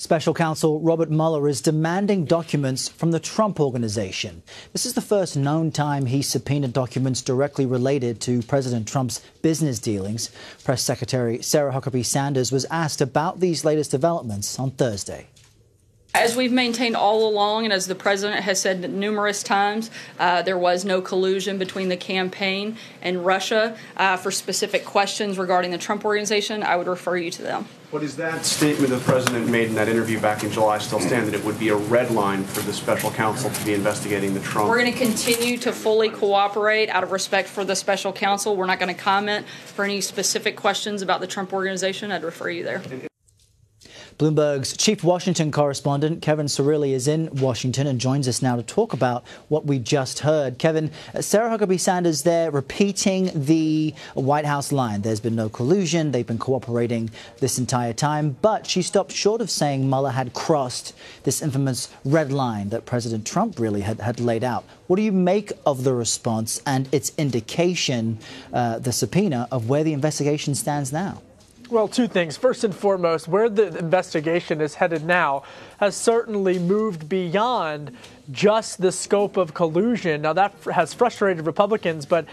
Special Counsel Robert Mueller is demanding documents from the Trump Organization. This is the first known time he subpoenaed documents directly related to President Trump's business dealings. Press Secretary Sarah Huckabee Sanders was asked about these latest developments on Thursday. As we've maintained all along, and as the president has said numerous times, there was no collusion between the campaign and Russia. For specific questions regarding the Trump Organization, I would refer you to them. But is that statement the president made in that interview back in July still stand, that it would be a red line for the special counsel to be investigating the Trump? We're going to continue to fully cooperate out of respect for the special counsel. We're not going to comment for any specific questions about the Trump Organization. I'd refer you there. Bloomberg's chief Washington correspondent, Kevin Cirilli, is in Washington and joins us now to talk about what we just heard. Kevin, Sarah Huckabee Sanders there repeating the White House line. There's been no collusion. They've been cooperating this entire time. But she stopped short of saying Mueller had crossed this infamous red line that President Trump really had laid out. What do you make of the response and its indication, the subpoena, of where the investigation stands now? Well, two things. First and foremost, where the investigation is headed now has certainly moved beyond just the scope of collusion. Now, that has frustrated Republicans, but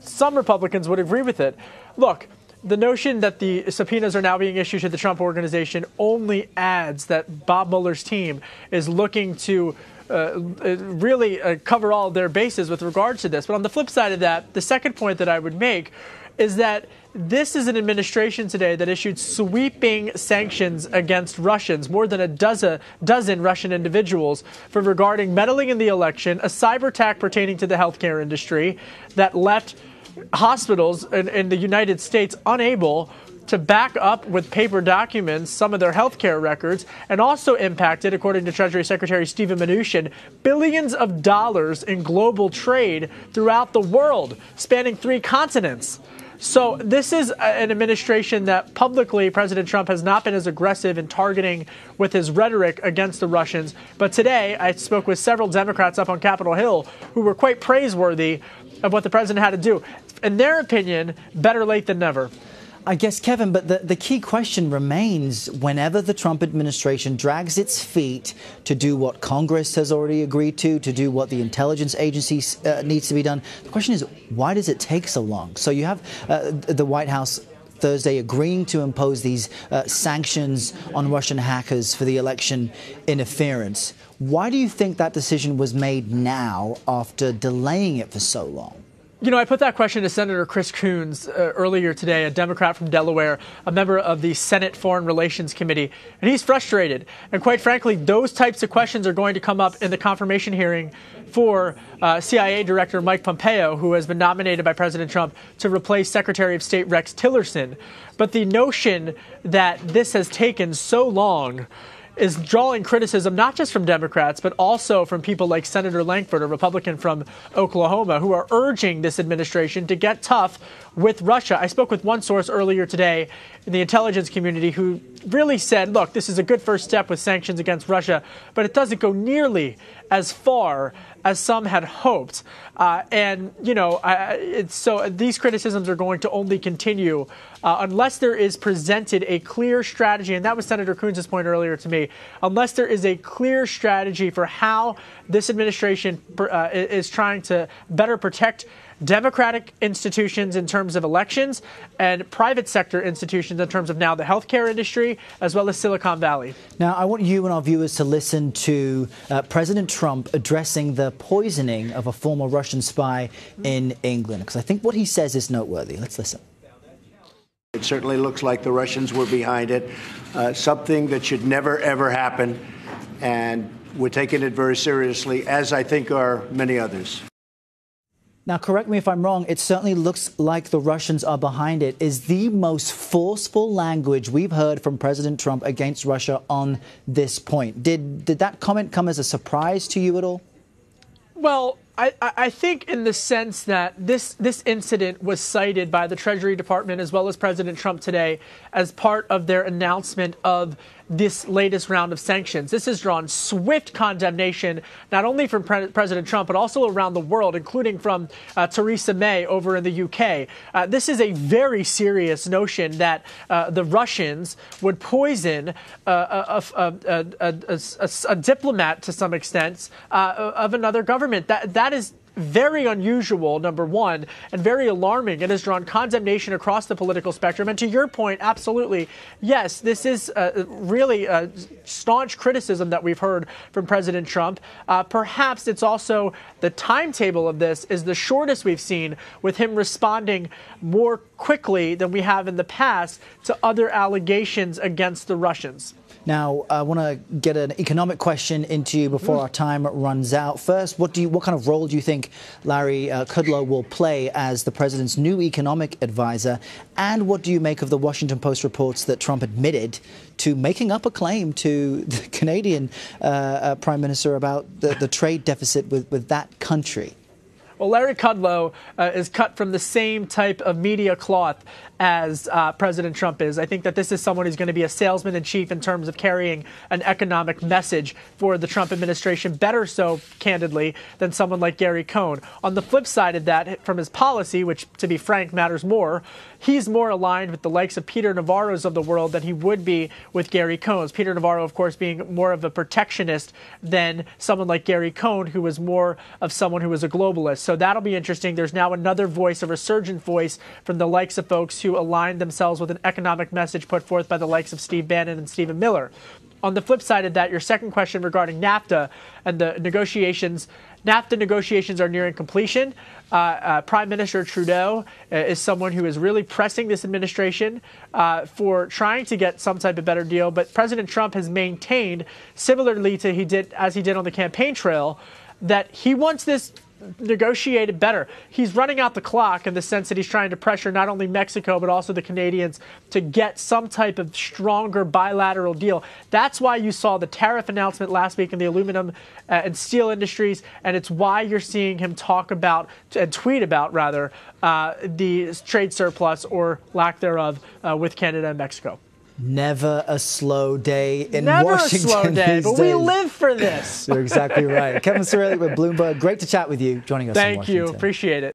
some Republicans would agree with it. Look, the notion that the subpoenas are now being issued to the Trump Organization only adds that Bob Mueller's team is looking to really cover all their bases with regards to this. But on the flip side of that, the second point that I would make is that this is an administration today that issued sweeping sanctions against Russians, more than a dozen Russian individuals, for regarding meddling in the election, a cyber attack pertaining to the healthcare industry that left hospitals in the United States unable to back up with paper documents some of their healthcare records, and also impacted, according to Treasury Secretary Steven Mnuchin, billions of dollars in global trade throughout the world, spanning 3 continents. So this is an administration that publicly President Trump has not been as aggressive in targeting with his rhetoric against the Russians. But today I spoke with several Democrats up on Capitol Hill who were quite praiseworthy of what the president had to do. In their opinion, better late than never. I guess, Kevin, but the key question remains, whenever the Trump administration drags its feet to do what Congress has already agreed to do what the intelligence agencies needs to be done, the question is, why does it take so long? So you have the White House Thursday agreeing to impose these sanctions on Russian hackers for the election interference. Why do you think that decision was made now after delaying it for so long? You know, I put that question to Senator Chris Coons earlier today, a Democrat from Delaware, a member of the Senate Foreign Relations Committee, and he's frustrated. And quite frankly, those types of questions are going to come up in the confirmation hearing for CIA Director Mike Pompeo, who has been nominated by President Trump to replace Secretary of State Rex Tillerson. But the notion that this has taken so long is drawing criticism not just from Democrats, but also from people like Senator Lankford, a Republican from Oklahoma, who are urging this administration to get tough with Russia. I spoke with one source earlier today in the intelligence community who really said, look, this is a good first step with sanctions against Russia, but it doesn't go nearly as far as some had hoped. And, you know, so these criticisms are going to only continue unless there is presented a clear strategy. And that was Senator Coons' point earlier to me. Unless there is a clear strategy for how this administration is trying to better protect Democratic institutions in terms of elections and private sector institutions in terms of now the healthcare industry, as well as Silicon Valley. Now, I want you and our viewers to listen to President Trump addressing the poisoning of a former Russian spy in England, because I think what he says is noteworthy. Let's listen. It certainly looks like the Russians were behind it, something that should never, ever happen. And we're taking it very seriously, as I think are many others. Now, correct me if I'm wrong, it certainly looks like the Russians are behind it is the most forceful language we've heard from President Trump against Russia on this point. Did that comment come as a surprise to you at all? Well, I think in the sense that this incident was cited by the Treasury Department as well as President Trump today as part of their announcement of this latest round of sanctions. This has drawn swift condemnation, not only from President Trump, but also around the world, including from Theresa May over in the UK. This is a very serious notion that the Russians would poison a diplomat, to some extent, of another government. That is very unusual, number one, and very alarming. It has drawn condemnation across the political spectrum. And to your point, absolutely, yes, this is really a staunch criticism that we've heard from President Trump. Perhaps it's also the timetable of this is the shortest we've seen, with him responding more quickly than we have in the past to other allegations against the Russians. Now, I want to get an economic question into you before our time runs out. First, what kind of role do you think Larry Kudlow will play as the president's new economic advisor? And what do you make of the Washington Post reports that Trump admitted to making up a claim to the Canadian prime minister about the trade deficit with that country? Well, Larry Kudlow is cut from the same type of media cloth as President Trump is. I think that this is someone who's going to be a salesman in chief in terms of carrying an economic message for the Trump administration, better so, candidly, than someone like Gary Cohn. On the flip side of that, from his policy, which, to be frank, matters more, he's more aligned with the likes of Peter Navarro's of the world than he would be with Gary Cohn's. Peter Navarro, of course, being more of a protectionist than someone like Gary Cohn, who was more of someone who was a globalist. So that'll be interesting. There's now another voice, a resurgent voice, from the likes of folks who align themselves with an economic message put forth by the likes of Steve Bannon and Stephen Miller. On the flip side of that, your second question regarding NAFTA and the negotiations, NAFTA negotiations are nearing completion. Prime Minister Trudeau is someone who is really pressing this administration for trying to get some type of better deal. But President Trump has maintained, similarly to as he did on the campaign trail, that he wants this negotiated better. He's running out the clock in the sense that he's trying to pressure not only Mexico, but also the Canadians to get some type of stronger bilateral deal. That's why you saw the tariff announcement last week in the aluminum and steel industries. And it's why you're seeing him talk about and tweet about, rather, the trade surplus or lack thereof with Canada and Mexico. Never a slow day in Washington. Never a slow day, but we live for this. You're exactly right. Kevin Cirilli with Bloomberg, great to chat with you, joining us. Thank you. Appreciate it.